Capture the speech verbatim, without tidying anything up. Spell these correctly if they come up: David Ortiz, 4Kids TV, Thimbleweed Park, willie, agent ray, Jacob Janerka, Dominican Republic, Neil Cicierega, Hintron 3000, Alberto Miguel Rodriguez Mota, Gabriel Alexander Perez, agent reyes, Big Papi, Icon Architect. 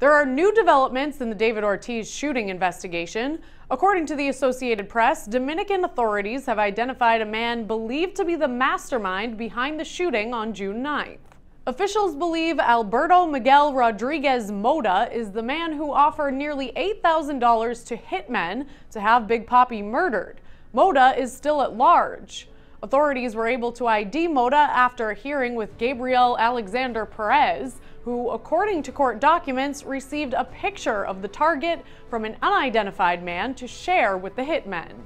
There are new developments in the David Ortiz shooting investigation. According to the Associated Press, Dominican authorities have identified a man believed to be the mastermind behind the shooting on June ninth. Officials believe Alberto Miguel Rodriguez Mota is the man who offered nearly eight thousand dollars to hitmen to have Big Papi murdered. Mota is still at large. Authorities were able to I D Mota after a hearing with Gabriel Alexander Perez, who, according to court documents, received a picture of the target from an unidentified man to share with the hitmen.